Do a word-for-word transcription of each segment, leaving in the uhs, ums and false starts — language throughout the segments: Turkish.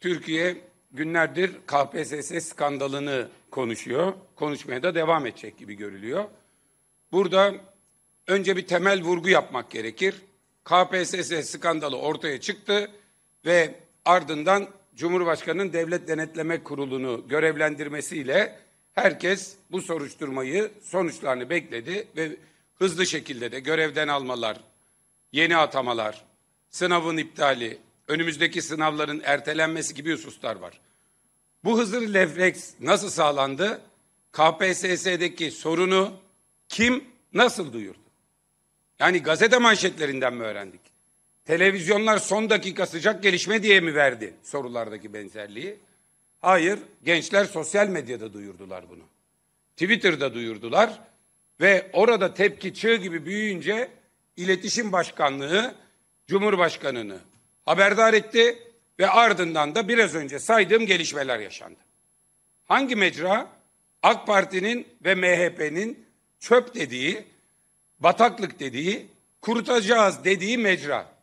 Türkiye günlerdir K P S S skandalını konuşuyor. Konuşmaya da devam edecek gibi görülüyor. Burada önce bir temel vurgu yapmak gerekir. K P S S skandalı ortaya çıktı ve ardından Cumhurbaşkanı'nın Devlet Denetleme Kurulu'nu görevlendirmesiyle herkes bu soruşturmayı, sonuçlarını bekledi ve hızlı şekilde de görevden almalar, yeni atamalar, sınavın iptali, önümüzdeki sınavların ertelenmesi gibi hususlar var. Bu hızlı refleks nasıl sağlandı? K P S S'deki sorunu kim nasıl duyurdu? Yani gazete manşetlerinden mi öğrendik? Televizyonlar son dakika sıcak gelişme diye mi verdi sorulardaki benzerliği? Hayır, gençler sosyal medyada duyurdular bunu. Twitter'da duyurdular ve orada tepki çığ gibi büyüyünce İletişim Başkanlığı Cumhurbaşkanı'nı haberdar etti ve ardından da biraz önce saydığım gelişmeler yaşandı. Hangi mecra? AK Parti'nin ve M H P'nin çöp dediği, bataklık dediği, kurutacağız dediği mecra.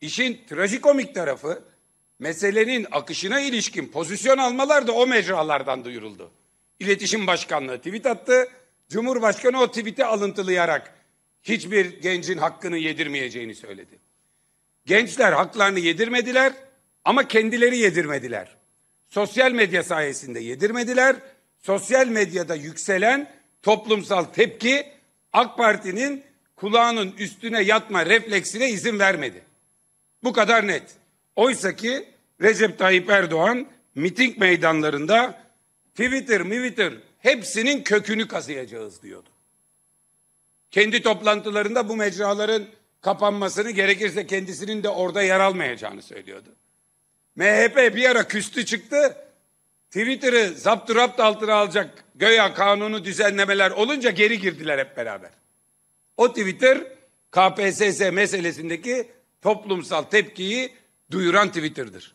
İşin trajikomik tarafı, meselenin akışına ilişkin pozisyon almalar da o mecralardan duyuruldu. İletişim Başkanlığı tweet attı, Cumhurbaşkanı o tweet'i alıntılayarak hiçbir gencin hakkını yedirmeyeceğini söyledi. Gençler haklarını yedirmediler ama kendileri yedirmediler. Sosyal medya sayesinde yedirmediler. Sosyal medyada yükselen toplumsal tepki AK Parti'nin kulağının üstüne yatma refleksine izin vermedi. Bu kadar net. Oysa ki Recep Tayyip Erdoğan miting meydanlarında Twitter, Twitter hepsinin kökünü kazıyacağız diyordu. Kendi toplantılarında bu mecraların kapanmasını, gerekirse kendisinin de orada yer almayacağını söylüyordu. M H P bir ara küstü çıktı. Twitter'ı zapturapt altına alacak göya kanunu düzenlemeler olunca geri girdiler hep beraber. O Twitter K P S S meselesindeki toplumsal tepkiyi duyuran Twitter'dır.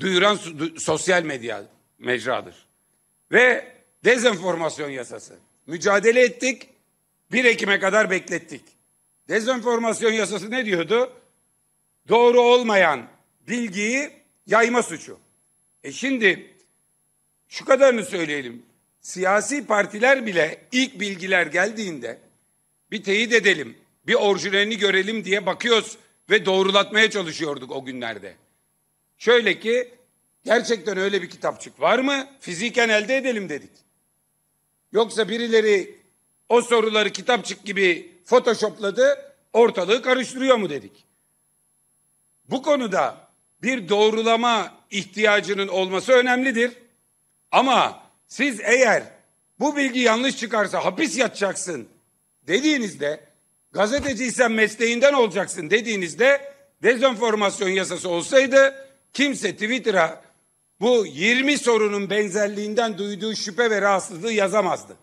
Duyuran du sosyal medya mecradır. Ve dezenformasyon yasası. Mücadele ettik. bir Ekim'e kadar beklettik. Dezenformasyon yasası ne diyordu? Doğru olmayan bilgiyi yayma suçu. E şimdi şu kadarını söyleyelim. Siyasi partiler bile ilk bilgiler geldiğinde bir teyit edelim, bir orijinalini görelim diye bakıyoruz ve doğrulatmaya çalışıyorduk o günlerde. Şöyle ki, gerçekten öyle bir kitapçık var mı? Fiziken elde edelim dedik. Yoksa birileri o soruları kitapçık gibi photoshopladı, ortalığı karıştırıyor mu dedik. Bu konuda bir doğrulama ihtiyacının olması önemlidir. Ama siz eğer bu bilgi yanlış çıkarsa hapis yatacaksın dediğinizde, gazeteciysen mesleğinden olacaksın dediğinizde, dezenformasyon yasası olsaydı kimse Twitter'a bu yirmi sorunun benzerliğinden duyduğu şüphe ve rahatsızlığı yazamazdı.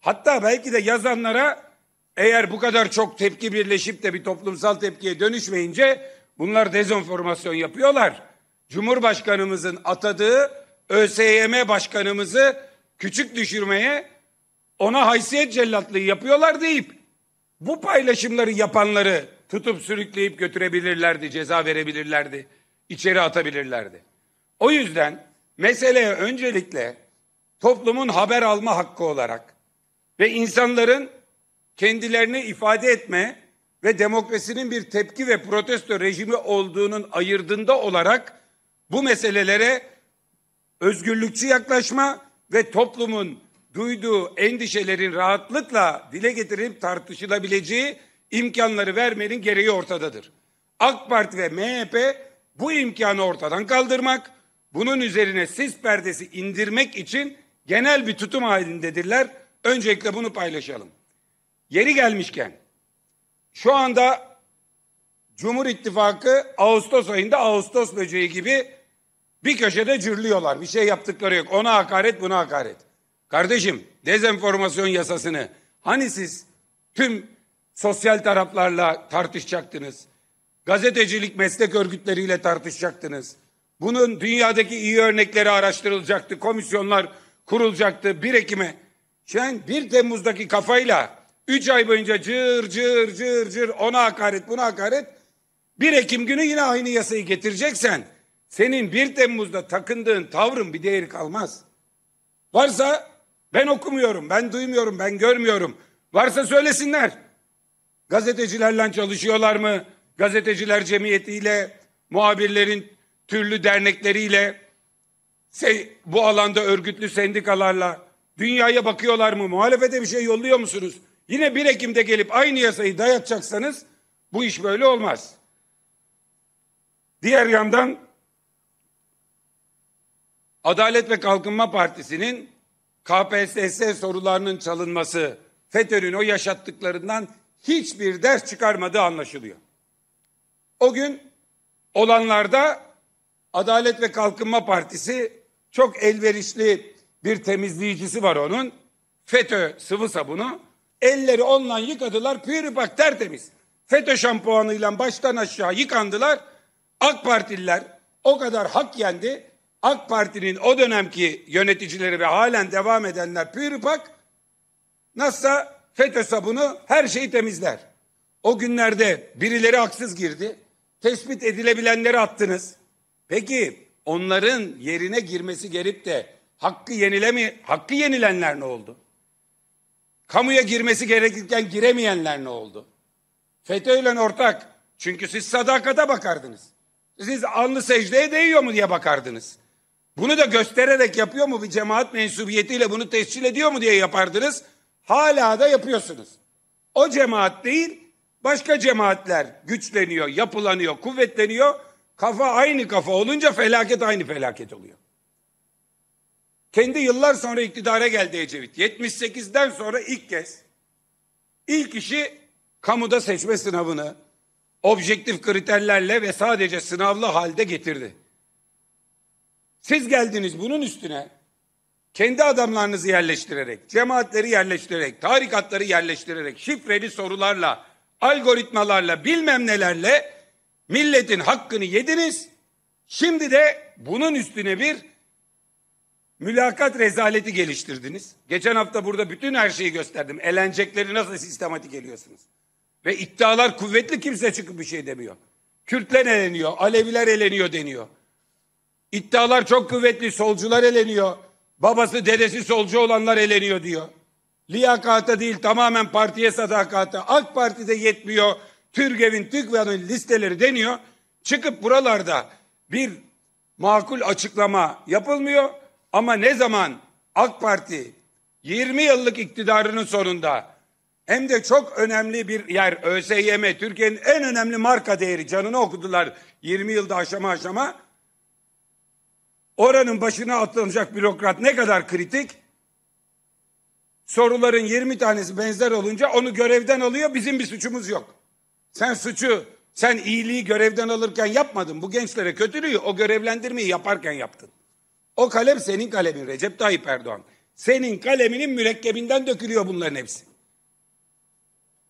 Hatta belki de yazanlara, eğer bu kadar çok tepki birleşip de bir toplumsal tepkiye dönüşmeyince, bunlar dezenformasyon yapıyorlar, Cumhurbaşkanımızın atadığı Ö S Y M başkanımızı küçük düşürmeye, ona haysiyet cellatlığı yapıyorlar deyip bu paylaşımları yapanları tutup sürükleyip götürebilirlerdi, ceza verebilirlerdi, içeri atabilirlerdi. O yüzden meseleye öncelikle toplumun haber alma hakkı olarak ve insanların kendilerini ifade etme ve demokrasinin bir tepki ve protesto rejimi olduğunun ayırdığında olarak bu meselelere özgürlükçü yaklaşma ve toplumun duyduğu endişelerin rahatlıkla dile getirilip tartışılabileceği imkanları vermenin gereği ortadadır. AK Parti ve M H P bu imkanı ortadan kaldırmak, bunun üzerine sis perdesi indirmek için genel bir tutum halindedirler. Öncelikle bunu paylaşalım. Yeri gelmişken, şu anda Cumhur İttifakı Ağustos ayında Ağustos böceği gibi bir köşede cırlıyorlar. Bir şey yaptıkları yok. Ona hakaret, buna hakaret. Kardeşim, dezenformasyon yasasını hani siz tüm sosyal taraflarla tartışacaktınız? Gazetecilik meslek örgütleriyle tartışacaktınız. Bunun dünyadaki iyi örnekleri araştırılacaktı. Komisyonlar kurulacaktı. bir Ekim'e. Sen bir Temmuz'daki kafayla üç ay boyunca cır cır cır cır ona hakaret, buna hakaret. bir Ekim günü yine aynı yasayı getireceksen senin bir Temmuz'da takındığın tavrın bir değeri kalmaz. Varsa ben okumuyorum, ben duymuyorum, ben görmüyorum. Varsa söylesinler. Gazetecilerle çalışıyorlar mı? Gazeteciler cemiyetiyle, muhabirlerin türlü dernekleriyle, bu alanda örgütlü sendikalarla dünyaya bakıyorlar mı? Muhalefete bir şey yolluyor musunuz? Yine bir Ekim'de gelip aynı yasayı dayatacaksanız bu iş böyle olmaz. Diğer yandan Adalet ve Kalkınma Partisi'nin K P S S sorularının çalınması, FETÖ'nün o yaşattıklarından hiçbir ders çıkarmadığı anlaşılıyor. O gün olanlarda Adalet ve Kalkınma Partisi çok elverişli bir temizleyicisi var onun. FETÖ sıvı sabunu. Elleri onunla yıkadılar. Püripak tertemiz. FETÖ şampuanıyla baştan aşağı yıkandılar. AK Partililer o kadar hak yendi. AK Parti'nin o dönemki yöneticileri ve halen devam edenler püripak. Nasılsa FETÖ sabunu her şeyi temizler. O günlerde birileri haksız girdi. Tespit edilebilenleri attınız. Peki onların yerine girmesi gelip de hakkı yenileme, hakkı yenilenler ne oldu? Kamuya girmesi gerekirken giremeyenler ne oldu? FETÖ'yle ortak. Çünkü siz sadakata bakardınız. Siz alnı secdeye değiyor mu diye bakardınız. Bunu da göstererek yapıyor mu, bir cemaat mensubiyetiyle bunu tescil ediyor mu diye yapardınız. Hala da yapıyorsunuz. O cemaat değil, başka cemaatler güçleniyor, yapılanıyor, kuvvetleniyor. Kafa aynı kafa olunca felaket aynı felaket oluyor. Kendi yıllar sonra iktidara geldi Ecevit. yetmiş sekizden sonra ilk kez ilk işi kamuda seçme sınavını objektif kriterlerle ve sadece sınavlı halde getirdi. Siz geldiniz bunun üstüne kendi adamlarınızı yerleştirerek, cemaatleri yerleştirerek, tarikatları yerleştirerek, şifreli sorularla, algoritmalarla, bilmem nelerle milletin hakkını yediniz. Şimdi de bunun üstüne bir mülakat rezaleti geliştirdiniz. Geçen hafta burada bütün her şeyi gösterdim. Elenecekleri nasıl sistematik eliyorsunuz? Ve iddialar kuvvetli, kimse çıkıp bir şey demiyor. Kürtler eleniyor, Aleviler eleniyor deniyor. İddialar çok kuvvetli, solcular eleniyor. Babası, dedesi solcu olanlar eleniyor diyor. Liyakata değil, tamamen partiye sadakata. AK Parti'de yetmiyor. TÜRGEV'in, TÜGVA'nın listeleri deniyor. Çıkıp buralarda bir makul açıklama yapılmıyor. Ama ne zaman AK Parti yirmi yıllık iktidarının sonunda, hem de çok önemli bir yer ÖSYM, Türkiye'nin en önemli marka değeri, canını okudular yirmi yılda aşama aşama, oranın başına atlanacak bürokrat ne kadar kritik, soruların yirmi tanesi benzer olunca onu görevden alıyor, bizim bir suçumuz yok. Sen suçu, sen iyiliği görevden alırken yapmadın, bu gençlere kötülüğü o görevlendirmeyi yaparken yaptın. O kalem senin kalemin Recep Tayyip Erdoğan. Senin kaleminin mürekkebinden dökülüyor bunların hepsi.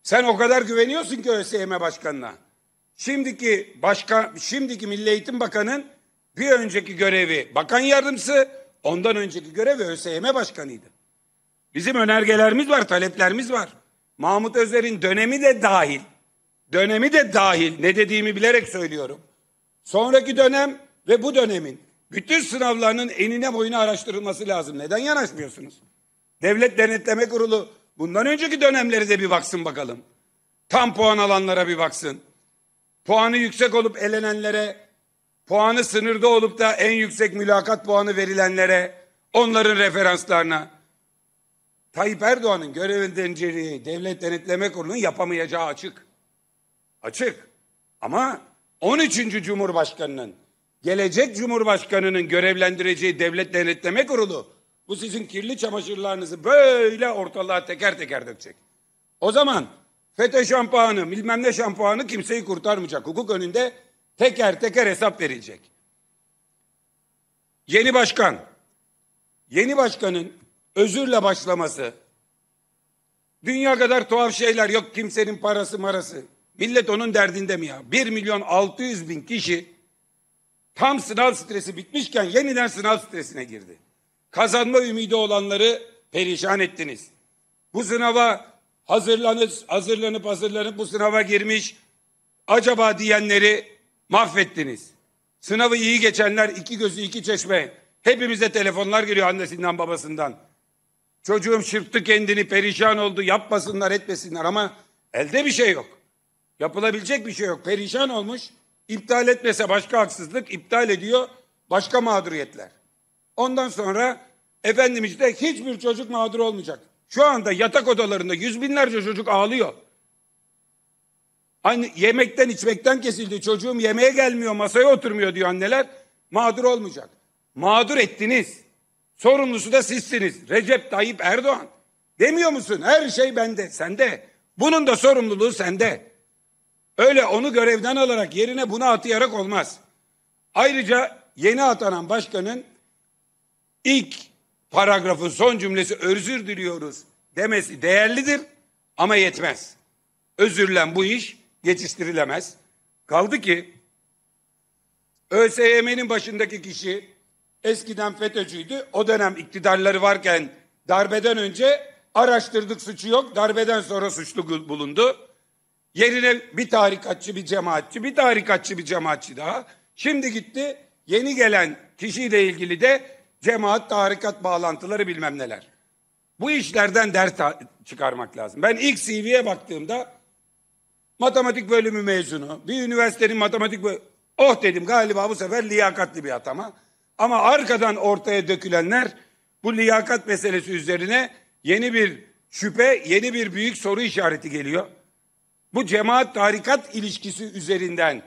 Sen o kadar güveniyorsun ki ÖSYM başkanına. Şimdiki başka şimdiki Milli Eğitim Bakanı'nın bir önceki görevi bakan yardımcısı, ondan önceki görevi ÖSYM başkanıydı. Bizim önergelerimiz var, taleplerimiz var. Mahmut Özer'in dönemi de dahil. Dönemi de dahil. Ne dediğimi bilerek söylüyorum. Sonraki dönem ve bu dönemin bütün sınavlarının enine boyuna araştırılması lazım. Neden yanaşmıyorsunuz? Devlet Denetleme Kurulu bundan önceki dönemleri de bir baksın bakalım. Tam puan alanlara bir baksın. Puanı yüksek olup elenenlere, puanı sınırda olup da en yüksek mülakat puanı verilenlere, onların referanslarına. Tayyip Erdoğan'ın görevinden geri Devlet Denetleme Kurulu'nun yapamayacağı açık. Açık. Ama on üçüncü Cumhurbaşkanı'nın, gelecek Cumhurbaşkanı'nın görevlendireceği Devlet Denetleme Kurulu bu sizin kirli çamaşırlarınızı böyle ortalığa teker teker dökecek. O zaman FETÖ şampuanı, bilmem ne şampuanı kimseyi kurtarmayacak. Hukuk önünde teker teker hesap verilecek. Yeni başkan, yeni başkanın özürle başlaması, dünya kadar tuhaf şeyler yok, kimsenin parası marası. Millet onun derdinde mi ya? bir milyon altı yüz bin kişi tam sınav stresi bitmişken yeniden sınav stresine girdi. Kazanma ümidi olanları perişan ettiniz. Bu sınava hazırlanıp hazırlanıp hazırlanıp bu sınava girmiş acaba diyenleri mahvettiniz. Sınavı iyi geçenler, iki gözü iki çeşme. Hepimize telefonlar geliyor annesinden babasından. Çocuğum çırptı kendini, perişan oldu, yapmasınlar etmesinler ama elde bir şey yok. Yapılabilecek bir şey yok. Perişan olmuş, iptal etmese başka haksızlık, iptal ediyor başka mağduriyetler. Ondan sonra efendim işte hiçbir çocuk mağdur olmayacak. Şu anda yatak odalarında yüz binlerce çocuk ağlıyor. Anne, yemekten içmekten kesildi, çocuğum yemeğe gelmiyor, masaya oturmuyor diyor anneler. Mağdur olmayacak. Mağdur ettiniz. Sorumlusu da sizsiniz. Recep Tayyip Erdoğan. Demiyor musun? Her şey bende, sende. Bunun da sorumluluğu sende. Öyle onu görevden alarak yerine bunu atayarak olmaz. Ayrıca yeni atanan başkanın ilk paragrafın son cümlesi özür diliyoruz demesi değerlidir ama yetmez. Özürlen bu iş geçiştirilemez. Kaldı ki ÖSYM'nin başındaki kişi eskiden FETÖ'cüydü. O dönem iktidarları varken darbeden önce araştırdık, suçu yok. Darbeden sonra suçlu bulundu. Yerine bir tarikatçı, bir cemaatçi, bir tarikatçı, bir cemaatçi daha. Şimdi gitti yeni gelen kişiyle ilgili de cemaat, tarikat bağlantıları bilmem neler. Bu işlerden ders çıkarmak lazım. Ben ilk C V'ye baktığımda matematik bölümü mezunu, bir üniversitenin matematik bölümü, oh dedim galiba bu sefer liyakatli bir atama. Ama arkadan ortaya dökülenler bu liyakat meselesi üzerine yeni bir şüphe, yeni bir büyük soru işareti geliyor. Bu cemaat tarikat ilişkisi üzerinden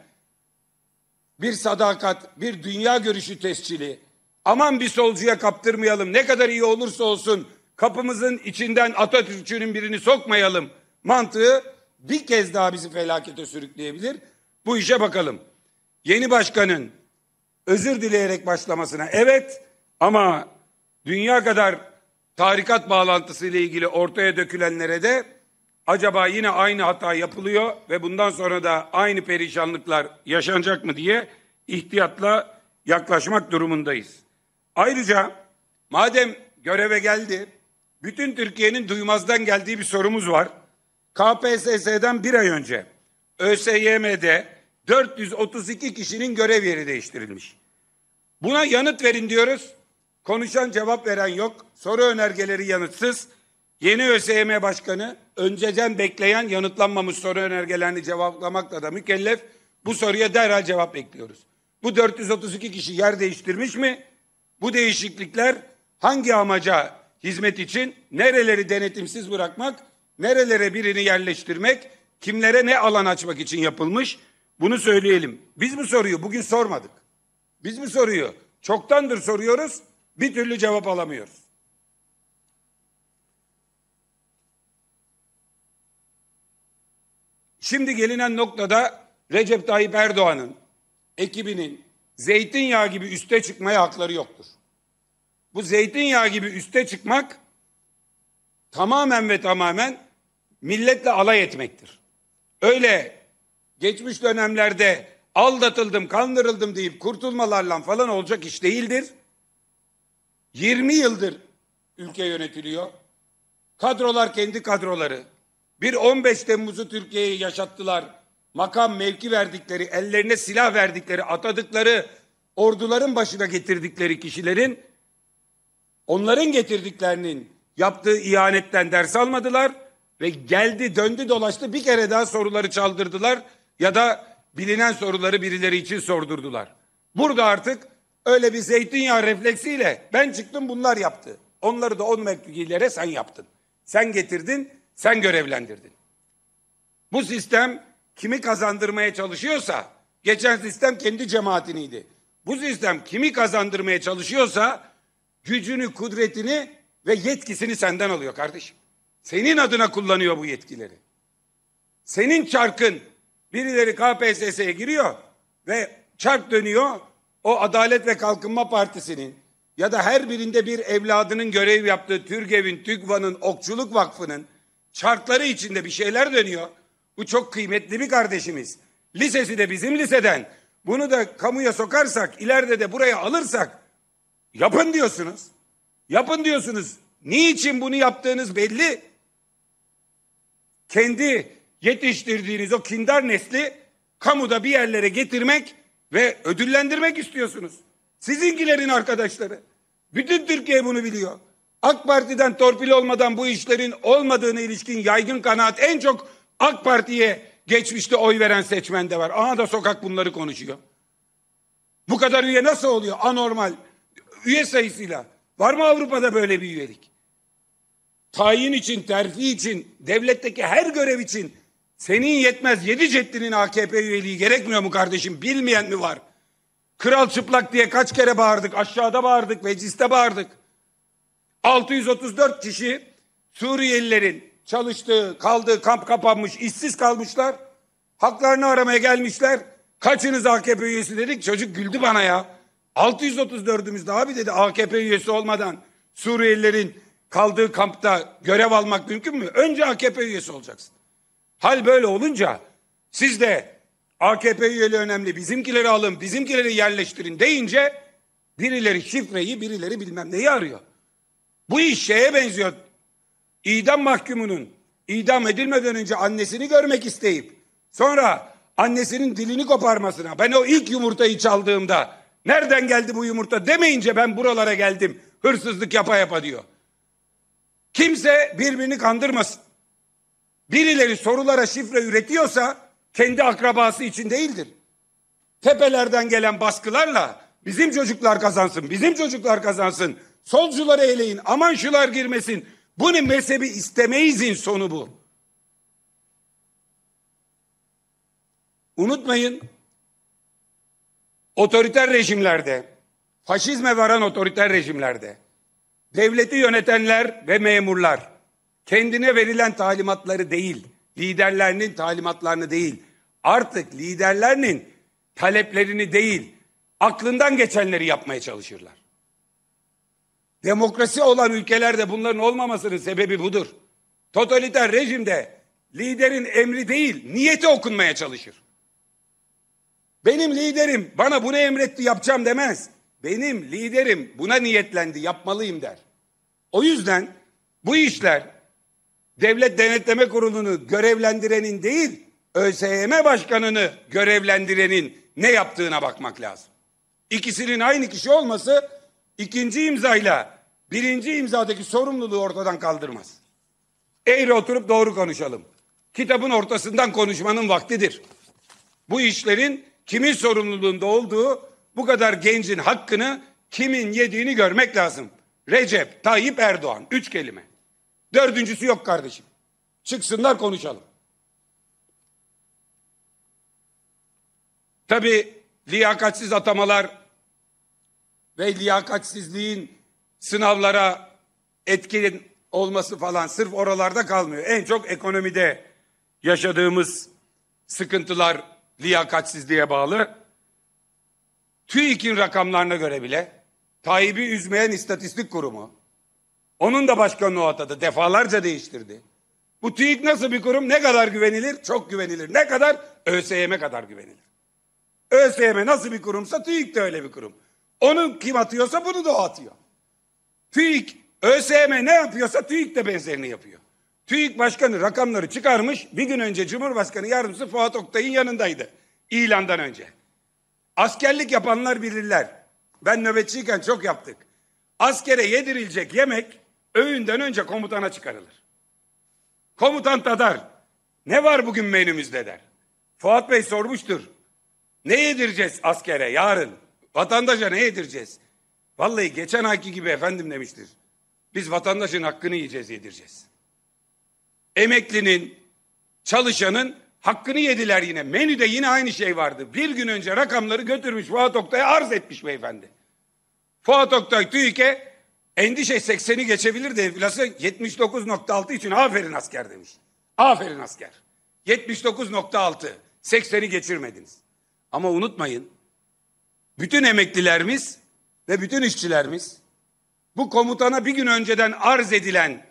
bir sadakat, bir dünya görüşü tescili, aman bir solcuya kaptırmayalım, ne kadar iyi olursa olsun kapımızın içinden Atatürkçünün birini sokmayalım mantığı bir kez daha bizi felakete sürükleyebilir. Bu işe bakalım. Yeni başkanın özür dileyerek başlamasına evet ama dünya kadar tarikat bağlantısıyla ilgili ortaya dökülenlere de acaba yine aynı hata yapılıyor ve bundan sonra da aynı perişanlıklar yaşanacak mı diye ihtiyatla yaklaşmak durumundayız. Ayrıca madem göreve geldi, bütün Türkiye'nin duymazdan geldiği bir sorumuz var. K P S S'den bir ay önce ÖSYM'de dört yüz otuz iki kişinin görev yeri değiştirilmiş. Buna yanıt verin diyoruz. Konuşan cevap veren yok. Soru önergeleri yanıtsız. Yeni ÖSYM Başkanı önceden bekleyen yanıtlanmamış soru önergelerini cevaplamakla da mükellef. Bu soruya derhal cevap bekliyoruz. Bu dört yüz otuz iki kişi yer değiştirmiş mi? Bu değişiklikler hangi amaca hizmet için? Nereleri denetimsiz bırakmak? Nerelere birini yerleştirmek? Kimlere ne alan açmak için yapılmış? Bunu söyleyelim. Biz bu soruyu bugün sormadık. Biz bu soruyu çoktandır soruyoruz, bir türlü cevap alamıyoruz. Şimdi gelinen noktada Recep Tayyip Erdoğan'ın, ekibinin zeytinyağı gibi üste çıkmaya hakları yoktur. Bu zeytinyağı gibi üste çıkmak tamamen ve tamamen milletle alay etmektir. Öyle geçmiş dönemlerde aldatıldım, kandırıldım deyip kurtulmalarla falan olacak iş değildir. yirmi yıldır ülke yönetiliyor. Kadrolar kendi kadroları. Bir on beş Temmuz'u Türkiye'yi yaşattılar. Makam, mevki verdikleri, ellerine silah verdikleri, atadıkları, orduların başına getirdikleri kişilerin, onların getirdiklerinin yaptığı ihanetten ders almadılar ve geldi, döndü, dolaştı, bir kere daha soruları çaldırdılar ya da bilinen soruları birileri için sordurdular. Burada artık öyle bir zeytinyağı refleksiyle ben çıktım bunlar yaptı. Onları da on mevkilere sen yaptın. Sen getirdin, sen görevlendirdin. Bu sistem kimi kazandırmaya çalışıyorsa, geçen sistem kendi cemaatiniydi. Bu sistem kimi kazandırmaya çalışıyorsa gücünü, kudretini ve yetkisini senden alıyor kardeşim. Senin adına kullanıyor bu yetkileri. Senin çarkın, birileri K P S S'ye giriyor ve çark dönüyor. O Adalet ve Kalkınma Partisi'nin ya da her birinde bir evladının görev yaptığı TÜRGEV'in, TÜGVA'nın, Okçuluk Vakfı'nın çarkları içinde bir şeyler dönüyor. Bu çok kıymetli bir kardeşimiz. Lisesi de bizim liseden. Bunu da kamuya sokarsak, ileride de buraya alırsak yapın diyorsunuz. Yapın diyorsunuz. Niçin bunu yaptığınız belli. Kendi yetiştirdiğiniz o kindar nesli kamuda bir yerlere getirmek ve ödüllendirmek istiyorsunuz. Sizinkilerin arkadaşları. Bütün Türkiye bunu biliyor. AK Parti'den torpil olmadan bu işlerin olmadığına ilişkin yaygın kanaat en çok AK Parti'ye geçmişte oy veren seçmende var. Aha da sokak bunları konuşuyor. Bu kadar üye nasıl oluyor? Anormal. Üye sayısıyla. Var mı Avrupa'da böyle bir üyelik? Tayin için, terfi için, devletteki her görev için senin yetmez yedi ceddinin A K P üyeliği gerekmiyor mu kardeşim? Bilmeyen mi var? Kral çıplak diye kaç kere bağırdık? Aşağıda bağırdık, mecliste bağırdık. altı yüz otuz dört kişi Suriyelilerin çalıştığı, kaldığı kamp kapanmış, işsiz kalmışlar. Haklarını aramaya gelmişler. Kaçınız A K P üyesi dedik. Çocuk güldü bana ya. altı yüz otuz dördümüz de abi dedi, A K P üyesi olmadan Suriyelilerin kaldığı kampta görev almak mümkün mü? Önce A K P üyesi olacaksın. Hal böyle olunca siz de A K P üyeli önemli, bizimkileri alın, bizimkileri yerleştirin deyince birileri şifreyi, birileri bilmem neyi arıyor. Bu iş şeye benziyor. İdam mahkumunun idam edilmeden önce annesini görmek isteyip sonra annesinin dilini koparmasına, ben o ilk yumurtayı çaldığımda nereden geldi bu yumurta demeyince ben buralara geldim hırsızlık yapa yapa diyor. Kimse birbirini kandırmasın. Birileri sorulara şifre üretiyorsa kendi akrabası için değildir. Tepelerden gelen baskılarla bizim çocuklar kazansın, bizim çocuklar kazansın, solcuları eleyin, aman şular girmesin. Bunu mezhebi istemeyizin sonu bu. Unutmayın, otoriter rejimlerde, faşizme varan otoriter rejimlerde devleti yönetenler ve memurlar kendine verilen talimatları değil, liderlerinin talimatlarını değil, artık liderlerinin taleplerini değil, aklından geçenleri yapmaya çalışırlar. Demokrasi olan ülkelerde bunların olmamasının sebebi budur. Totaliter rejimde liderin emri değil, niyeti okunmaya çalışır. Benim liderim bana bunu emretti, yapacağım demez. Benim liderim buna niyetlendi, yapmalıyım der. O yüzden bu işler Devlet Denetleme Kurulu'nu görevlendirenin değil, ÖSYM başkanını görevlendirenin ne yaptığına bakmak lazım. İkisinin aynı kişi olması ikinci imzayla birinci imzadaki sorumluluğu ortadan kaldırmaz. Eğri oturup doğru konuşalım. Kitabın ortasından konuşmanın vaktidir. Bu işlerin kimin sorumluluğunda olduğu, bu kadar gencin hakkını kimin yediğini görmek lazım. Recep Tayyip Erdoğan. Üç kelime. Dördüncüsü yok kardeşim. Çıksınlar konuşalım. Tabii liyakatsiz atamalar ve liyakatsizliğin sınavlara etkin olması falan sırf oralarda kalmıyor. En çok ekonomide yaşadığımız sıkıntılar liyakatsizliğe bağlı. TÜİK'in rakamlarına göre bile Tayyip'i üzmeyen istatistik kurumu, onun da başkanını o atadı, defalarca değiştirdi. Bu TÜİK nasıl bir kurum? Ne kadar güvenilir? Çok güvenilir. Ne kadar? ÖSYM'e kadar güvenilir. ÖSYM nasıl bir kurumsa TÜİK de öyle bir kurum. Onu kim atıyorsa bunu da o atıyor. TÜİK, ÖSYM ne yapıyorsa TÜİK de benzerini yapıyor. TÜİK başkanı rakamları çıkarmış, bir gün önce Cumhurbaşkanı Yardımcısı Fuat Oktay'ın yanındaydı ilandan önce. Askerlik yapanlar bilirler. Ben nöbetçiyken çok yaptık. Askere yedirilecek yemek öğünden önce komutana çıkarılır. Komutan tadar. Ne var bugün menümüzde der. Fuat Bey sormuştur. Ne yedireceğiz askere yarın? Vatandaşa ne yedireceğiz? Vallahi geçen ayki gibi efendim demiştir. Biz vatandaşın hakkını yiyeceğiz, yedireceğiz. Emeklinin, çalışanın hakkını yediler yine. Menüde yine aynı şey vardı. Bir gün önce rakamları götürmüş Fuat Oktay'a arz etmiş beyefendi. Fuat Oktay TÜİK'e endişe sekseni geçebilir de enflasyon yetmiş dokuz nokta altı için aferin asker demiş. Aferin asker. yetmiş dokuz nokta altı. sekseni geçirmediniz. Ama unutmayın, bütün emeklilerimiz ve bütün işçilerimiz bu komutana bir gün önceden arz edilen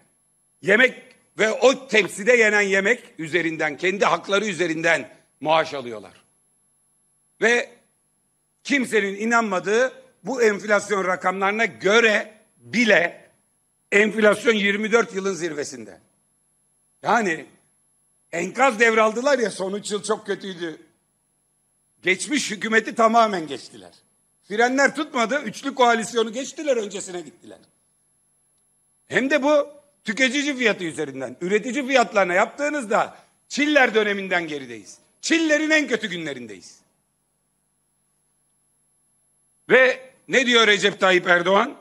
yemek ve o tepside yenen yemek üzerinden, kendi hakları üzerinden maaş alıyorlar. Ve kimsenin inanmadığı bu enflasyon rakamlarına göre bile enflasyon yirmi dört yılın zirvesinde. Yani enkaz devraldılar ya, sonuç yıl çok kötüydü. Geçmiş hükümeti tamamen geçtiler. Frenler tutmadı, üçlü koalisyonu geçtiler, öncesine gittiler. Hem de bu tüketici fiyatı üzerinden, üretici fiyatlarına yaptığınızda Çiller döneminden gerideyiz. Çillerin en kötü günlerindeyiz. Ve ne diyor Recep Tayyip Erdoğan?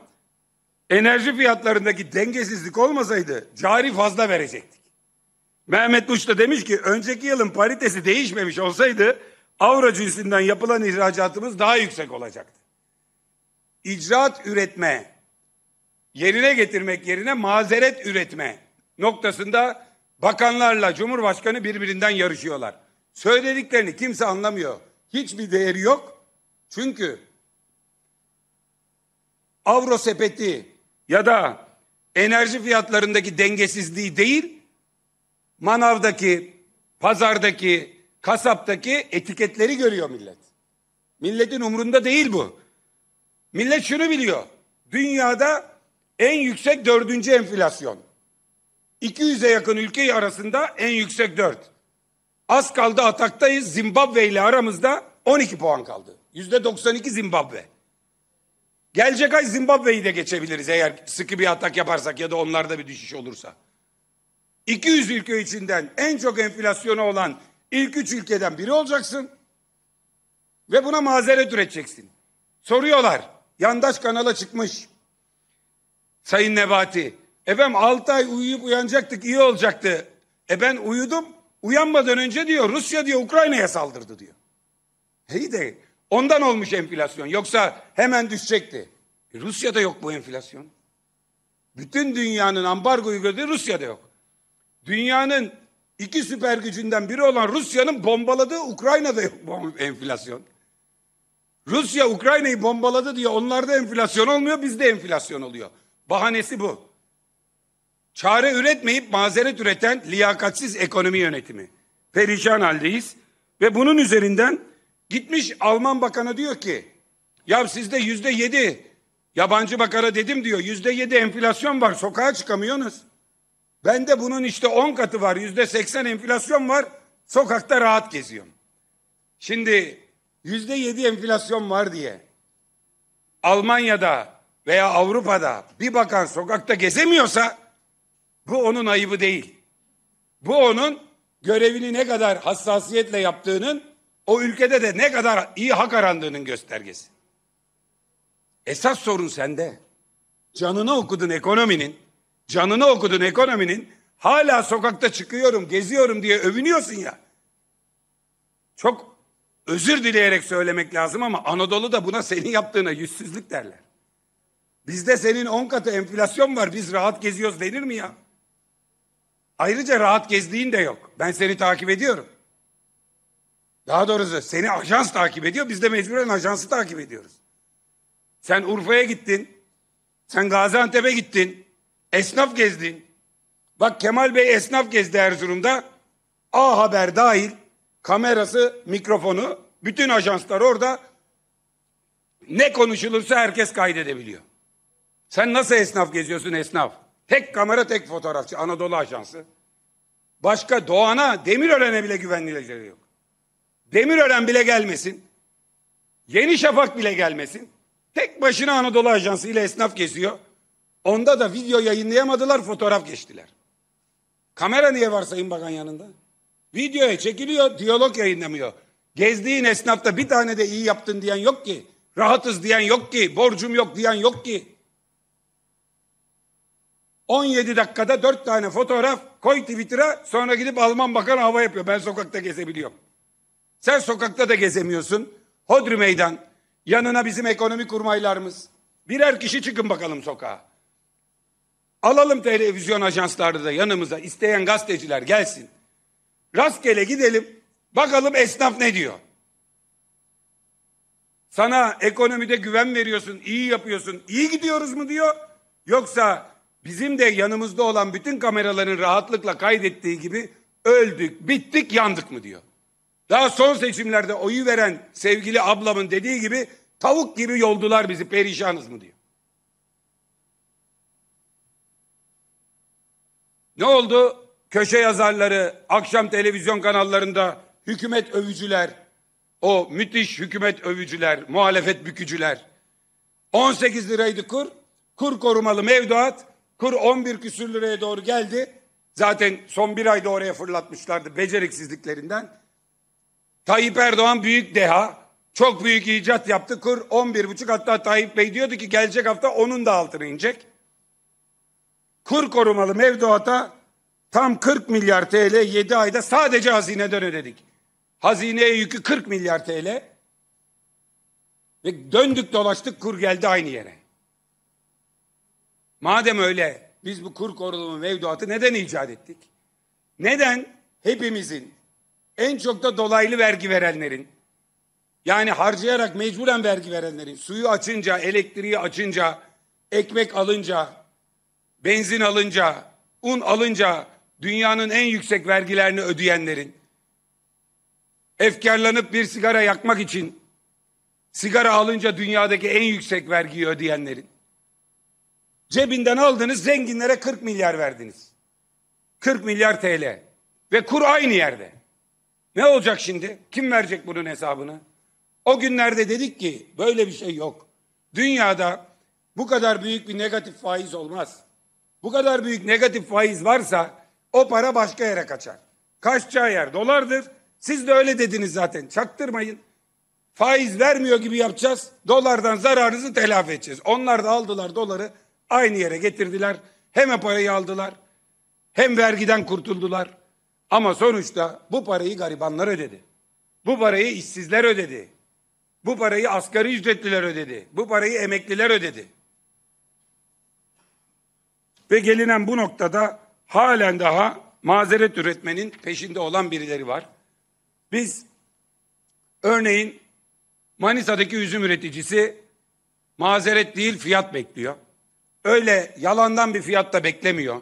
Enerji fiyatlarındaki dengesizlik olmasaydı cari fazla verecektik. Mehmet Uç da demiş ki önceki yılın paritesi değişmemiş olsaydı avro cinsinden yapılan ihracatımız daha yüksek olacaktı. İcraat üretme, yerine getirmek yerine mazeret üretme noktasında bakanlarla Cumhurbaşkanı birbirinden yarışıyorlar. Söylediklerini kimse anlamıyor. Hiçbir değeri yok. Çünkü avro sepeti ya da enerji fiyatlarındaki dengesizliği değil, manavdaki, pazardaki, kasaptaki etiketleri görüyor millet. Milletin umurunda değil bu. Millet şunu biliyor. Dünyada en yüksek dördüncü enflasyon. iki yüze yakın ülke arasında en yüksek dört. Az kaldı ataktayız. Zimbabwe ile aramızda on iki puan kaldı. yüzde doksan iki Zimbabwe. Gelecek ay Zimbabwe'yi de geçebiliriz eğer sıkı bir atak yaparsak ya da onlarda bir düşüş olursa. iki yüz ülke içinden en çok enflasyonu olan ilk üç ülkeden biri olacaksın ve buna mazeret üreteceksin. Soruyorlar, yandaş kanala çıkmış Sayın Nebati. Efendim altı ay uyuyup uyanacaktık, iyi olacaktı. E ben uyudum, uyanmadan önce diyor Rusya diyor Ukrayna'ya saldırdı diyor. İyi de ondan olmuş enflasyon, yoksa hemen düşecekti. E Rusya'da yok bu enflasyon. Bütün dünyanın ambargoyu gördüğü Rusya'da yok. Dünyanın iki süper gücünden biri olan Rusya'nın bombaladığı Ukrayna'da yok bu enflasyon. Rusya Ukrayna'yı bombaladı diye onlarda enflasyon olmuyor, bizde enflasyon oluyor. Bahanesi bu. Çare üretmeyip mazeret üreten liyakatsiz ekonomi yönetimi. Perişan haldeyiz ve bunun üzerinden gitmiş Alman bakanı diyor ki ya sizde yüzde yedi yabancı bakara dedim diyor, yüzde yedi enflasyon var, sokağa çıkamıyorsunuz. Bende bunun işte on katı var, yüzde seksen enflasyon var, sokakta rahat geziyorum. Şimdi yüzde yedi enflasyon var diye Almanya'da veya Avrupa'da bir bakan sokakta gezemiyorsa bu onun ayıbı değil. Bu onun görevini ne kadar hassasiyetle yaptığının, o ülkede de ne kadar iyi hak arandığının göstergesi. Esas sorun sende. Canını okudun ekonominin, canını okudun ekonominin, hala sokakta çıkıyorum, geziyorum diye övünüyorsun ya. Çok özür dileyerek söylemek lazım ama Anadolu'da buna senin yaptığına yüzsüzlük derler. Bizde senin on katı enflasyon var, biz rahat geziyoruz denir mi ya? Ayrıca rahat gezdiğin de yok. Ben seni takip ediyorum. Daha doğrusu seni ajans takip ediyor, biz de mecburen ajansı takip ediyoruz. Sen Urfa'ya gittin, sen Gaziantep'e gittin, esnaf gezdin. Bak Kemal Bey esnaf gezdi Erzurum'da. A Haber dahil, kamerası, mikrofonu, bütün ajanslar orada. Ne konuşulursa herkes kaydedebiliyor. Sen nasıl esnaf geziyorsun esnaf? Tek kamera, tek fotoğrafçı, Anadolu Ajansı. Başka Doğan'a, Demirören'e bile güvenlikleri yok. Demirören bile gelmesin. Yeni Şafak bile gelmesin. Tek başına Anadolu Ajansı ile esnaf geziyor. Onda da video yayınlayamadılar, fotoğraf geçtiler. Kamera niye var Sayın Bakan yanında? Videoya çekiliyor, diyalog yayınlamıyor. Gezdiğin esnafta bir tane de iyi yaptın diyen yok ki. Rahatız diyen yok ki. Borcum yok diyen yok ki. on yedi dakikada dört tane fotoğraf koy Twitter'a, sonra gidip Alman Bakan hava yapıyor. Ben sokakta gezebiliyorum. Sen sokakta da gezemiyorsun. Hodri meydan. Yanına bizim ekonomi kurmaylarımız. Birer kişi çıkın bakalım sokağa. Alalım televizyon ajansları da yanımıza. İsteyen gazeteciler gelsin. Rastgele gidelim. Bakalım esnaf ne diyor. Sana ekonomide güven veriyorsun, iyi yapıyorsun, iyi gidiyoruz mu diyor. Yoksa bizim de yanımızda olan bütün kameraların rahatlıkla kaydettiği gibi öldük, bittik, yandık mı diyor. Daha son seçimlerde oyu veren sevgili ablamın dediği gibi tavuk gibi yoldular bizi, perişanız mı diyor. Ne oldu? Köşe yazarları, akşam televizyon kanallarında hükümet övücüler, o müthiş hükümet övücüler, muhalefet bükücüler, on sekiz liraydı kur, kur korumalı mevduat, kur on bir küsür liraya doğru geldi. Zaten son bir ayda oraya fırlatmışlardı beceriksizliklerinden. Tayyip Erdoğan büyük deha, çok büyük icat yaptı. Kur on bir buçuk, hatta Tayyip Bey diyordu ki gelecek hafta onun da altına inecek. Kur korumalı mevduata tam kırk milyar T L yedi ayda sadece hazineden ödedik. Hazineye yükü kırk milyar T L ve döndük dolaştık kur geldi aynı yere. Madem öyle biz bu kur korumalı mevduatı neden icat ettik? Neden hepimizin, en çok da dolaylı vergi verenlerin, yani harcayarak mecburen vergi verenlerin, suyu açınca, elektriği açınca, ekmek alınca, benzin alınca, un alınca dünyanın en yüksek vergilerini ödeyenlerin, efkarlanıp bir sigara yakmak için sigara alınca dünyadaki en yüksek vergiyi ödeyenlerin, cebinden aldınız, zenginlere kırk milyar verdiniz. kırk milyar T L ve kur aynı yerde. Ne olacak şimdi? Kim verecek bunun hesabını? O günlerde dedik ki böyle bir şey yok. Dünyada bu kadar büyük bir negatif faiz olmaz. Bu kadar büyük negatif faiz varsa o para başka yere kaçar. Kaçacağı yer dolardır. Siz de öyle dediniz zaten. Çaktırmayın. Faiz vermiyor gibi yapacağız. Dolardan zararınızı telafi edeceğiz. Onlar da aldılar doları. Aynı yere getirdiler. Hem parayı aldılar. Hem vergiden kurtuldular. Ama sonuçta bu parayı garibanlar ödedi. Bu parayı işsizler ödedi. Bu parayı asgari ücretliler ödedi. Bu parayı emekliler ödedi. Ve gelinen bu noktada halen daha mazeret üretmenin peşinde olan birileri var. Biz örneğin Manisa'daki üzüm üreticisi mazeret değil fiyat bekliyor. Öyle yalandan bir fiyat da beklemiyor.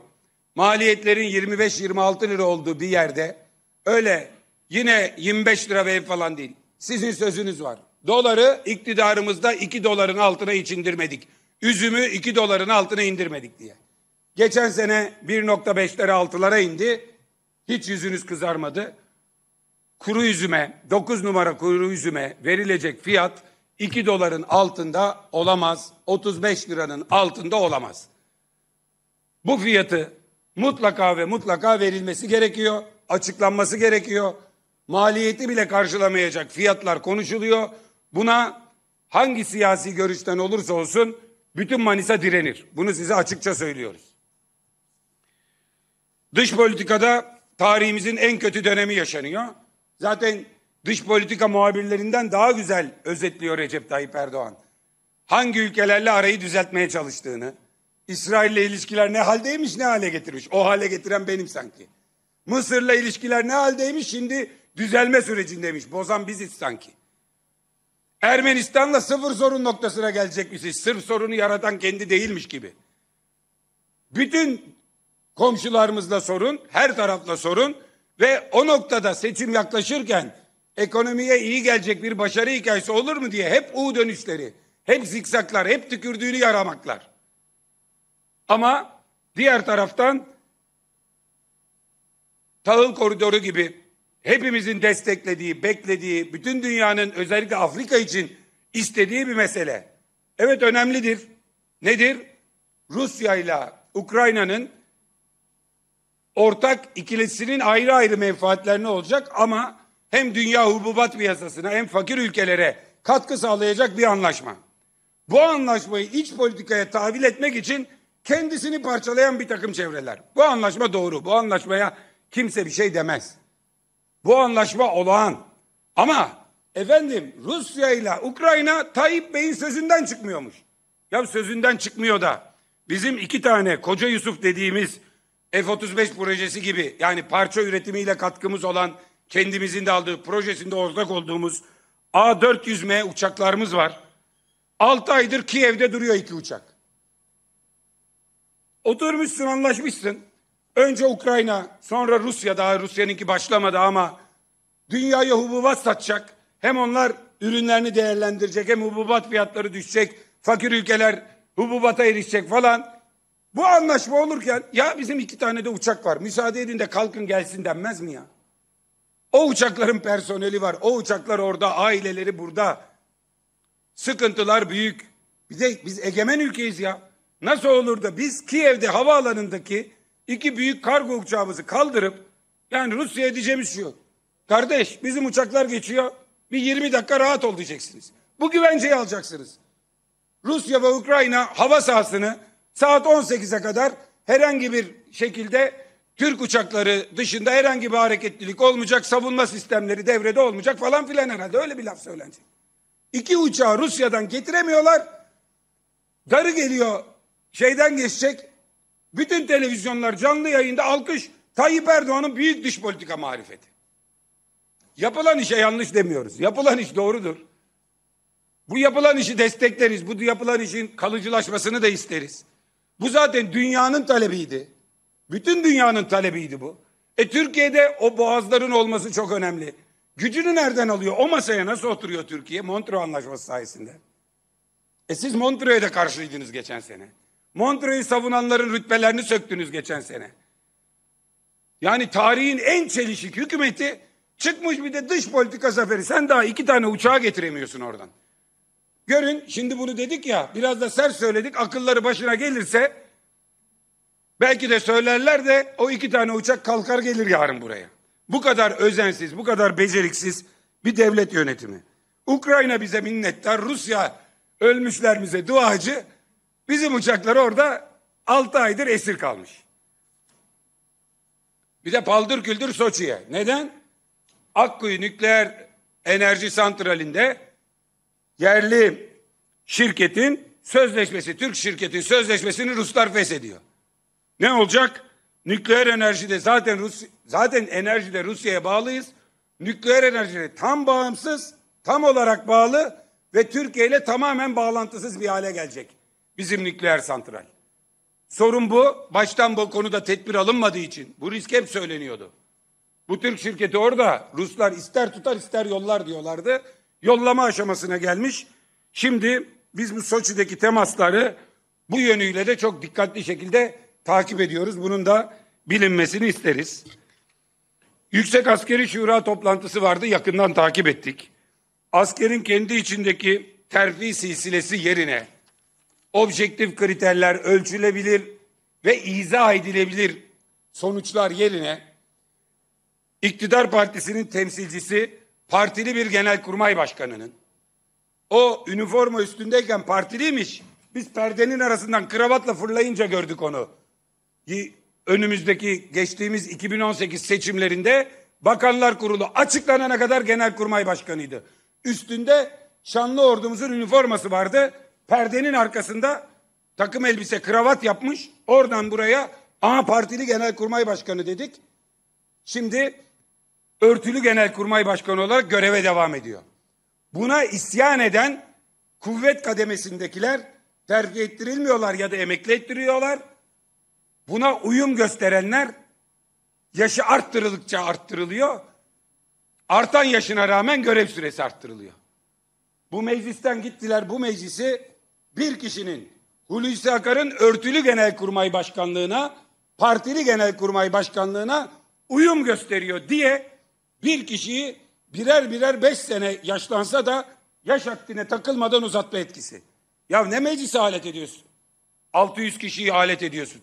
Maliyetlerin yirmi beş yirmi altı lira olduğu bir yerde öyle yine yirmi beş lira ve falan değil. Sizin sözünüz var. Doları iktidarımızda iki doların altına hiç indirmedik. Üzümü iki doların altına indirmedik diye. Geçen sene bir nokta beşlere altılara indi. Hiç yüzünüz kızarmadı. Kuru üzüme, dokuz numara kuru üzüme verilecek fiyat iki doların altında olamaz. otuz beş liranın altında olamaz. Bu fiyatı mutlaka ve mutlaka verilmesi gerekiyor. Açıklanması gerekiyor. Maliyeti bile karşılamayacak fiyatlar konuşuluyor. Buna hangi siyasi görüşten olursa olsun bütün Manisa direnir. Bunu size açıkça söylüyoruz. Dış politikada tarihimizin en kötü dönemi yaşanıyor. Zaten dış politika muhabirlerinden daha güzel özetliyor Recep Tayyip Erdoğan. Hangi ülkelerle arayı düzeltmeye çalıştığını, İsrail'le ilişkiler ne haldeymiş ne hale getirmiş. O hale getiren benim sanki. Mısır'la ilişkiler ne haldeymiş şimdi düzelme sürecindeymiş. Bozan biziz sanki. Ermenistan'la sıfır sorun noktasına gelecekmişiz. Sırf sorunu yaratan kendi değilmiş gibi. Bütün komşularımızla sorun, her tarafla sorun ve o noktada seçim yaklaşırken ekonomiye iyi gelecek bir başarı hikayesi olur mu diye hep U dönüşleri, hep zikzaklar, hep tükürdüğünü yaramaklar. Ama diğer taraftan tahıl koridoru gibi hepimizin desteklediği, beklediği, bütün dünyanın özellikle Afrika için istediği bir mesele. Evet önemlidir. Nedir? Rusya ile Ukrayna'nın ortak ikilisinin ayrı ayrı menfaatlerine olacak ama hem dünya hububat piyasasına hem fakir ülkelere katkı sağlayacak bir anlaşma. Bu anlaşmayı iç politikaya tahvil etmek için kendisini parçalayan bir takım çevreler. Bu anlaşma doğru. Bu anlaşmaya kimse bir şey demez. Bu anlaşma olağan. Ama efendim Rusya ile Ukrayna Tayyip Bey'in sözünden çıkmıyormuş. Ya sözünden çıkmıyor da bizim iki tane Koca Yusuf dediğimiz F otuz beş projesi gibi yani parça üretimiyle katkımız olan kendimizin de aldığı projesinde ortak olduğumuz A dört yüz M uçaklarımız var. altı aydır Kiev'de duruyor iki uçak. Oturmuşsun anlaşmışsın. Önce Ukrayna sonra Rusya, daha Rusya'nınki başlamadı ama dünyaya hububat satacak. Hem onlar ürünlerini değerlendirecek hem hububat fiyatları düşecek. Fakir ülkeler hububata erişecek falan. Bu anlaşma olurken ya bizim iki tane de uçak var müsaade edin de kalkın gelsin denmez mi ya? O uçakların personeli var. O uçaklar orada, aileleri burada. Sıkıntılar büyük. Bir de biz egemen ülkeyiz ya. Nasıl olur da biz Kiev'de havaalanındaki iki büyük kargo uçağımızı kaldırıp, yani Rusya'ya diyeceğimiz şu: kardeş bizim uçaklar geçiyor, bir yirmi dakika rahat ol diyeceksiniz. Bu güvenceyi alacaksınız. Rusya ve Ukrayna hava sahasını saat on sekize kadar herhangi bir şekilde Türk uçakları dışında herhangi bir hareketlilik olmayacak, savunma sistemleri devrede olmayacak falan filan, herhalde öyle bir laf söylenecek. İki uçağı Rusya'dan getiremiyorlar. Darı geliyor, şeyden geçecek. Bütün televizyonlar canlı yayında alkış. Tayyip Erdoğan'ın büyük dış politika marifeti. Yapılan işe yanlış demiyoruz. Yapılan iş doğrudur. Bu yapılan işi destekleriz. Bu yapılan işin kalıcılaşmasını da isteriz. Bu zaten dünyanın talebiydi. Bütün dünyanın talebiydi bu. E Türkiye'de o boğazların olması çok önemli. Gücünü nereden alıyor? O masaya nasıl oturuyor Türkiye? Montreux Anlaşması sayesinde. E siz Montreux'e de karşıydınız geçen sene. Montreux'u savunanların rütbelerini söktünüz geçen sene. Yani tarihin en çelişik hükümeti çıkmış, bir de dış politika zaferi. Sen daha iki tane uçağı getiremiyorsun oradan. Görün, şimdi bunu dedik ya, biraz da sert söyledik, akılları başına gelirse belki de söylerler de o iki tane uçak kalkar gelir yarın buraya. Bu kadar özensiz, bu kadar beceriksiz bir devlet yönetimi. Ukrayna bize minnettar, Rusya ölmüşlerimize duacı, bizim uçaklar orada altı aydır esir kalmış. Bir de paldır küldür Soçi'ye. Neden? Akkuyu nükleer enerji santralinde yerli şirketin sözleşmesi, Türk şirketin sözleşmesini Ruslar feshediyor. Ne olacak? Nükleer enerjide zaten Rus zaten enerjide Rusya'ya bağlıyız. Nükleer enerjide tam bağımsız, tam olarak bağlı ve Türkiye ile tamamen bağlantısız bir hale gelecek bizim nükleer santral. Sorun bu. Baştan bu konuda tedbir alınmadığı için. Bu risk hep söyleniyordu. Bu Türk şirketi orada, Ruslar ister tutar ister yollar diyorlardı. Yollama aşamasına gelmiş. Şimdi biz bu Soçi'deki temasları bu yönüyle de çok dikkatli şekilde takip ediyoruz. Bunun da bilinmesini isteriz. Yüksek Askeri Şura toplantısı vardı. Yakından takip ettik. Askerin kendi içindeki terfi silsilesi yerine objektif kriterler, ölçülebilir ve izah edilebilir sonuçlar yerine iktidar partisinin temsilcisi, partili bir genelkurmay başkanının, o üniforma üstündeyken partiliymiş, biz perdenin arasından kravatla fırlayınca gördük onu. Önümüzdeki geçtiğimiz iki bin on sekiz seçimlerinde Bakanlar Kurulu açıklanana kadar genelkurmay başkanıydı. Üstünde şanlı ordumuzun üniforması vardı. Perdenin arkasında takım elbise, kravat yapmış. Oradan buraya A partili genelkurmay başkanı dedik. Şimdi örtülü genelkurmay başkanı olarak göreve devam ediyor. Buna isyan eden kuvvet kademesindekiler terfi ettirilmiyorlar ya da emekli ettiriyorlar. Buna uyum gösterenler yaşı arttırıldıkça arttırılıyor. Artan yaşına rağmen görev süresi arttırılıyor. Bu meclisten gittiler, bu meclisi bir kişinin, Hulusi Akar'ın örtülü genelkurmay başkanlığına, partili genelkurmay başkanlığına uyum gösteriyor diye bir kişiyi birer birer beş sene yaşlansa da yaş haddine takılmadan uzatma etkisi. Ya ne meclisi alet ediyorsun? altı yüz kişiyi alet ediyorsun.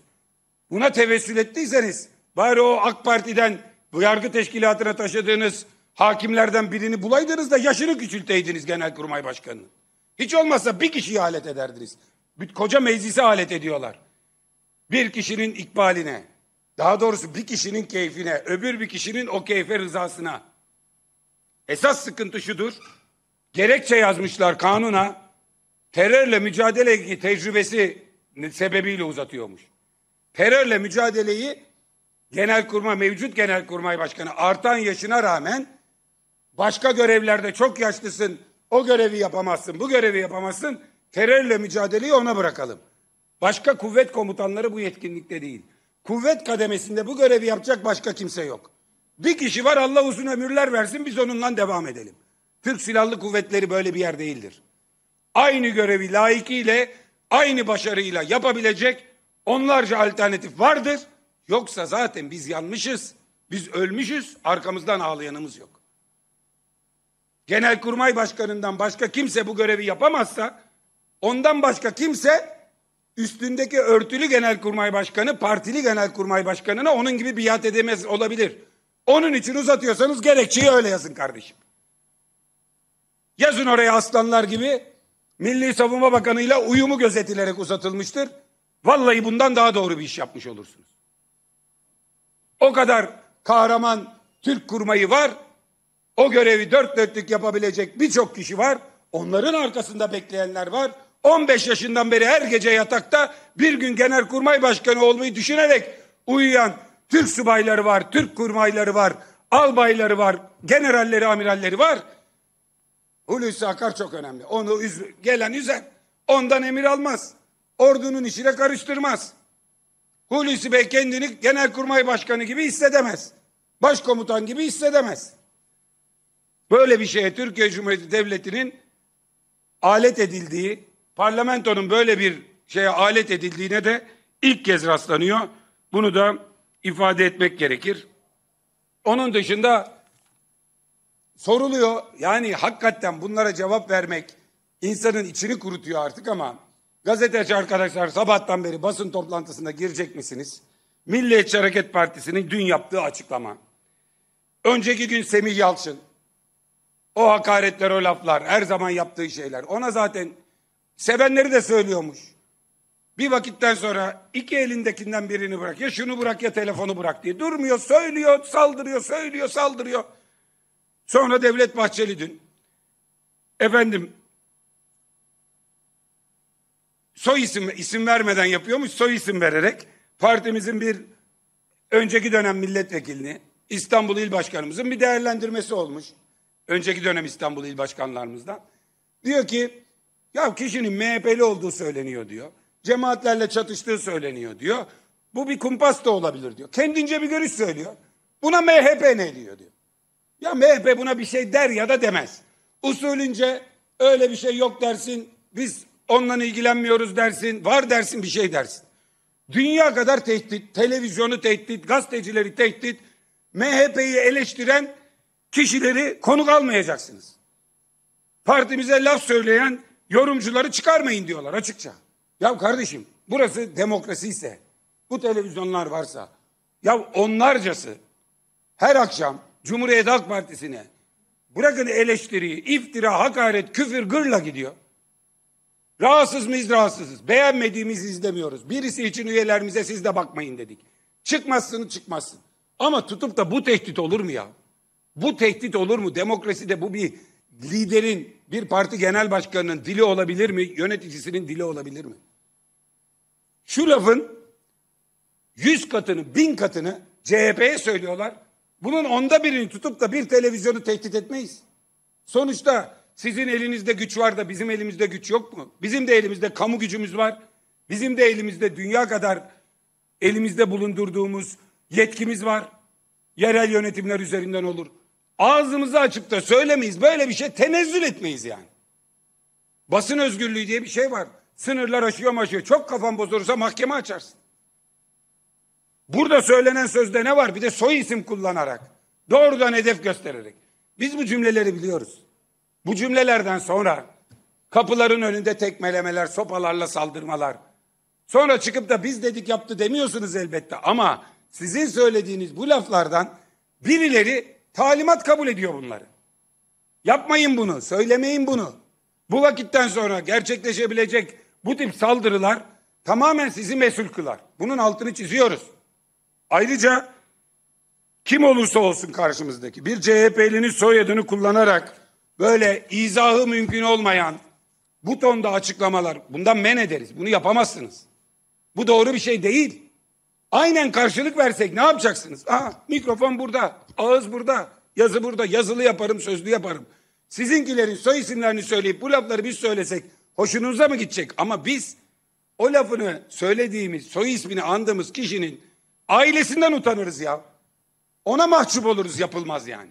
Buna tevessül ettiyseniz bari o AK Parti'den bu yargı teşkilatına taşıdığınız hakimlerden birini bulaydınız da yaşını küçülteydiniz genelkurmay başkanının. Hiç olmazsa bir kişiyi alet ederdiniz. Bir koca meclisi alet ediyorlar. Bir kişinin ikbaline, daha doğrusu bir kişinin keyfine, öbür bir kişinin o keyfe rızasına. Esas sıkıntı şudur: gerekçe yazmışlar kanuna, terörle mücadele tecrübesi sebebiyle uzatıyormuş. Terörle mücadeleyi genelkurmay, mevcut genelkurmay başkanı artan yaşına rağmen başka görevlerde çok yaşlısın, o görevi yapamazsın, bu görevi yapamazsın, terörle mücadeleyi ona bırakalım. Başka kuvvet komutanları bu yetkinlikte değil. Kuvvet kademesinde bu görevi yapacak başka kimse yok. Bir kişi var, Allah uzun ömürler versin, biz onunla devam edelim. Türk Silahlı Kuvvetleri böyle bir yer değildir. Aynı görevi layıkıyla, aynı başarıyla yapabilecek onlarca alternatif vardır. Yoksa zaten biz yanmışız. Biz ölmüşüz, arkamızdan ağlayanımız yok. Genelkurmay Başkanı'ndan başka kimse bu görevi yapamazsa, ondan başka kimse üstündeki örtülü Genelkurmay Başkanı, partili Genelkurmay Başkanı'na onun gibi biat edemez olabilir. Onun için uzatıyorsanız gerekçeyi öyle yazın kardeşim. Yazın oraya aslanlar gibi, Milli Savunma Bakanı'yla uyumu gözetilerek uzatılmıştır. Vallahi bundan daha doğru bir iş yapmış olursunuz. O kadar kahraman Türk kurmayı var, o görevi dört dörtlük yapabilecek birçok kişi var, onların arkasında bekleyenler var. on beş yaşından beri her gece yatakta bir gün Genelkurmay Başkanı olmayı düşünerek uyuyan Türk subayları var, Türk kurmayları var, albayları var, generalleri, amiralleri var. Hulusi Akar çok önemli. Onu üz gelen üzer. Ondan emir almaz. Ordunun işine karıştırmaz. Hulusi Bey kendini Genelkurmay Başkanı gibi hissedemez. Başkomutan gibi hissedemez. Böyle bir şeye Türkiye Cumhuriyeti Devleti'nin alet edildiği, parlamentonun böyle bir şeye alet edildiğine de ilk kez rastlanıyor. Bunu da ifade etmek gerekir. Onun dışında soruluyor. Yani hakikaten bunlara cevap vermek insanın içini kurutuyor artık ama gazeteci arkadaşlar sabahtan beri basın toplantısına girecek misiniz? Milliyetçi Hareket Partisi'nin dün yaptığı açıklama. Önceki gün Semih Yalçın. O hakaretler, o laflar, her zaman yaptığı şeyler. Ona zaten sevenleri de söylüyormuş. Bir vakitten sonra iki elindekinden birini bırak, ya şunu bırak ya telefonu bırak diye. Durmuyor, söylüyor, saldırıyor, söylüyor, saldırıyor. Sonra Devlet Bahçeli dün, efendim, soy isim, isim vermeden yapıyormuş, soy isim vererek partimizin bir önceki dönem milletvekilini, İstanbul İl Başkanımızın bir değerlendirmesi olmuş. Önceki dönem İstanbul İl Başkanlarımızdan. Diyor ki, ya kişinin M H P'li olduğu söyleniyor diyor. Cemaatlerle çatıştığı söyleniyor diyor. Bu bir kumpas da olabilir diyor. Kendince bir görüş söylüyor. Buna M H P ne diyor diyor. Ya M H P buna bir şey der ya da demez. Usulünce öyle bir şey yok dersin, biz onunla ilgilenmiyoruz dersin, var dersin, bir şey dersin. Dünya kadar tehdit, televizyonu tehdit, gazetecileri tehdit, M H P'yi eleştiren kişileri konuk almayacaksınız. Partimize laf söyleyen yorumcuları çıkarmayın diyorlar açıkça. Ya kardeşim, burası demokrasi ise, bu televizyonlar varsa, ya onlarcası her akşam Cumhuriyet Halk Partisi'ne bırakın eleştiriyi, iftira, hakaret, küfür, gırla gidiyor. Rahatsız mıyız? Rahatsızız. Beğenmediğimizi izlemiyoruz. Birisi için üyelerimize siz de bakmayın dedik. Çıkmazsın, çıkmazsın. Ama tutup da bu tehdit olur mu ya? Bu tehdit olur mu? Demokraside bu bir liderin, bir parti genel başkanının dili olabilir mi? Yöneticisinin dili olabilir mi? Şu lafın yüz katını, bin katını C H P'ye söylüyorlar. Bunun onda birini tutup da bir televizyonu tehdit etmeyiz. Sonuçta sizin elinizde güç var da bizim elimizde güç yok mu? Bizim de elimizde kamu gücümüz var. Bizim de elimizde dünya kadar elimizde bulundurduğumuz yetkimiz var. Yerel yönetimler üzerinden olur. Ağzımızı açıp da söylemeyiz. Böyle bir şey tenezzül etmeyiz yani. Basın özgürlüğü diye bir şey var. Sınırlar aşıyor maşıyor. Çok kafan bozulursa mahkeme açarsın. Burada söylenen sözde ne var? Bir de soy isim kullanarak, doğrudan hedef göstererek. Biz bu cümleleri biliyoruz. Bu cümlelerden sonra kapıların önünde tekmelemeler, sopalarla saldırmalar. Sonra çıkıp da biz dedik yaptı demiyorsunuz elbette ama sizin söylediğiniz bu laflardan birileri talimat kabul ediyor bunları. Yapmayın bunu, söylemeyin bunu. Bu vakitten sonra gerçekleşebilecek bu tip saldırılar tamamen sizi mesul kılar. Bunun altını çiziyoruz. Ayrıca kim olursa olsun karşımızdaki bir C H P'linin soyadını kullanarak böyle izahı mümkün olmayan bu tonda açıklamalar, bundan men ederiz. Bunu yapamazsınız. Bu doğru bir şey değil. Aynen karşılık versek ne yapacaksınız? Aa, mikrofon burada, ağız burada, yazı burada, yazılı yaparım, sözlü yaparım. Sizinkilerin soy isimlerini söyleyip bu lafları biz söylesek hoşunuza mı gidecek? Ama biz o lafını söylediğimiz, soy ismini andığımız kişinin ailesinden utanırız ya. Ona mahcup oluruz, yapılmaz yani.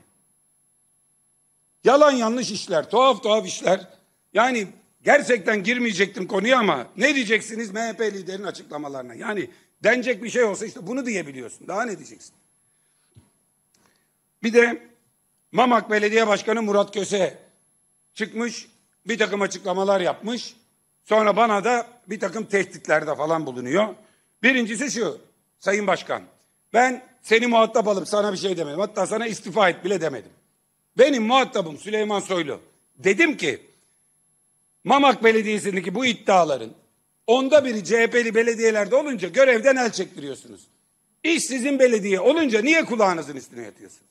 Yalan yanlış işler, tuhaf tuhaf işler. Yani gerçekten girmeyecektim konuya ama ne diyeceksiniz M H P liderinin açıklamalarına? Yani denecek bir şey olsa işte bunu diyebiliyorsun. Daha ne diyeceksin? Bir de Mamak Belediye Başkanı Murat Köse çıkmış, bir takım açıklamalar yapmış. Sonra bana da bir takım tehditlerde falan bulunuyor. Birincisi şu, Sayın Başkan, ben seni muhatap alıp sana bir şey demedim. Hatta sana istifa et bile demedim. Benim muhatabım Süleyman Soylu. Dedim ki, Mamak Belediyesi'ndeki bu iddiaların onda biri C H P'li belediyelerde olunca görevden el çektiriyorsunuz. İş sizin belediye olunca niye kulağınızın üstüne yatıyorsunuz?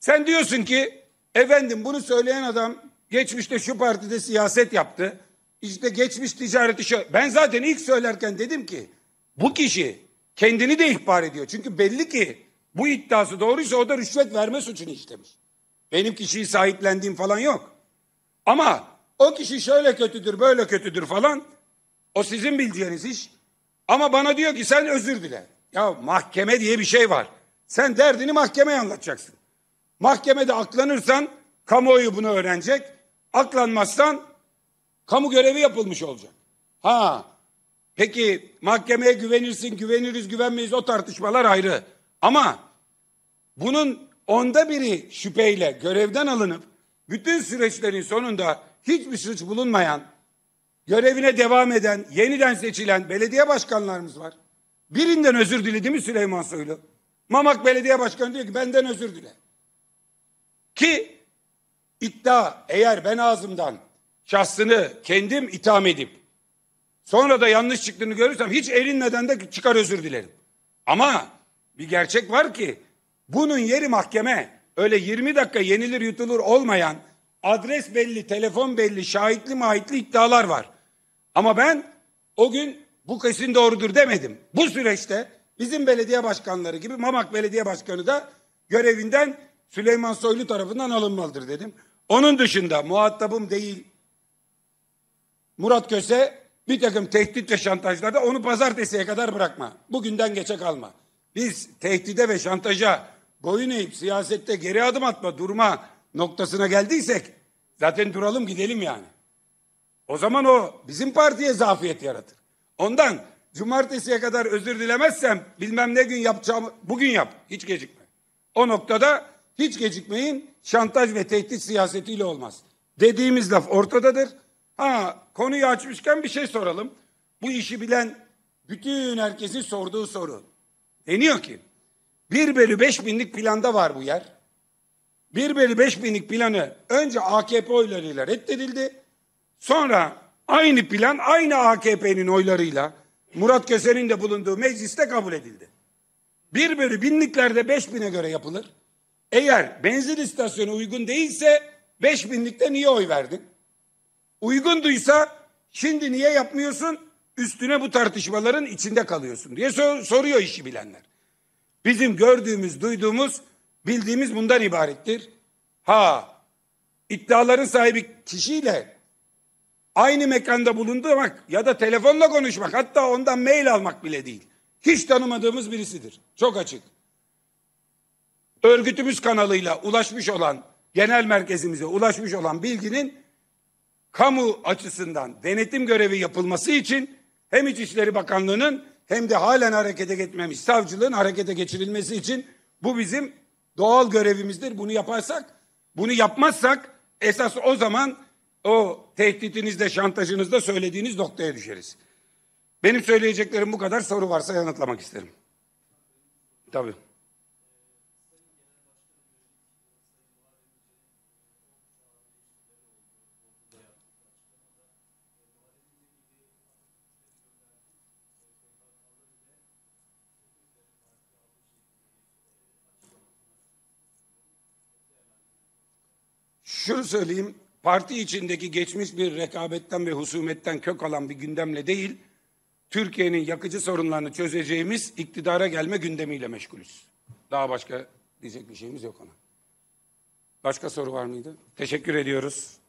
Sen diyorsun ki, efendim bunu söyleyen adam geçmişte şu partide siyaset yaptı. İşte geçmiş ticareti şöyle. Ben zaten ilk söylerken dedim ki, bu kişi kendini de ihbar ediyor. Çünkü belli ki bu iddiası doğruysa o da rüşvet verme suçunu işlemiş. Benim kişiyi sahiplendiğim falan yok. Ama o kişi şöyle kötüdür, böyle kötüdür falan. O sizin bileceğiniz iş. Ama bana diyor ki sen özür dile. Ya mahkeme diye bir şey var. Sen derdini mahkemeye anlatacaksın. Mahkemede aklanırsan kamuoyu bunu öğrenecek. Aklanmazsan kamu görevi yapılmış olacak. Ha, peki mahkemeye güvenirsin, güveniriz, güvenmeyiz, o tartışmalar ayrı. Ama bunun onda biri şüpheyle görevden alınıp bütün süreçlerin sonunda hiçbir suç bulunmayan, görevine devam eden, yeniden seçilen belediye başkanlarımız var. Birinden özür diledi mi Süleyman Soylu? Mamak Belediye Başkanı diyor ki benden özür dile. Ki iddia, eğer ben ağzımdan şahsını kendim itham edip sonra da yanlış çıktığını görürsem hiç erinmeden de çıkar özür dilerim. Ama bir gerçek var ki bunun yeri mahkeme. Öyle yirmi dakika yenilir yutulur olmayan, adres belli, telefon belli, şahitli mahitli iddialar var. Ama ben o gün bu kesin doğrudur demedim. Bu süreçte bizim belediye başkanları gibi Mamak Belediye Başkanı da görevinden Süleyman Soylu tarafından alınmalıdır dedim. Onun dışında muhatabım değil Murat Köse bir takım tehdit ve şantajlarda onu pazartesiye kadar bırakma. Bugünden geçe kalma. Biz tehdide ve şantaja boyun eğip siyasette geri adım atma, durma noktasına geldiysek zaten duralım gidelim yani. O zaman o bizim partiye zafiyet yaratır. Ondan cumartesiye kadar özür dilemezsem bilmem ne gün yapacağımı bugün yap. Hiç gecikme. O noktada hiç gecikmeyin, şantaj ve tehdit siyasetiyle olmaz. Dediğimiz laf ortadadır. Ha, konuyu açmışken bir şey soralım. Bu işi bilen bütün herkesin sorduğu soru. Deniyor ki bir bölü beş binlik planda var bu yer. bir bölü beş binlik planı önce A K P oylarıyla reddedildi. Sonra aynı plan aynı A K P'nin oylarıyla Murat Köse'nin de bulunduğu mecliste kabul edildi. bir bölü binliklerde beş bine göre yapılır. Eğer benzin istasyonu uygun değilse beş binlikte niye oy verdin? Uygunduysa şimdi niye yapmıyorsun? Üstüne bu tartışmaların içinde kalıyorsun diye sor- soruyor işi bilenler. Bizim gördüğümüz, duyduğumuz, bildiğimiz bundan ibarettir. Ha, iddiaların sahibi kişiyle aynı mekanda bulundurmak ya da telefonla konuşmak, hatta ondan mail almak bile değil. Hiç tanımadığımız birisidir. Çok açık. Örgütümüz kanalıyla ulaşmış olan, genel merkezimize ulaşmış olan bilginin kamu açısından denetim görevi yapılması için hem İçişleri Bakanlığı'nın hem de halen harekete geçmemiş savcılığın harekete geçirilmesi için bu bizim doğal görevimizdir. Bunu yaparsak, bunu yapmazsak esas o zaman o tehditinizde, şantajınızda söylediğiniz noktaya düşeriz. Benim söyleyeceklerim bu kadar. Soru varsa yanıtlamak isterim. Tabii. Şunu söyleyeyim, parti içindeki geçmiş bir rekabetten ve husumetten kök alan bir gündemle değil, Türkiye'nin yakıcı sorunlarını çözeceğimiz iktidara gelme gündemiyle meşgulüz. Daha başka diyecek bir şeyimiz yok ona. Başka soru var mıydı? Teşekkür ediyoruz.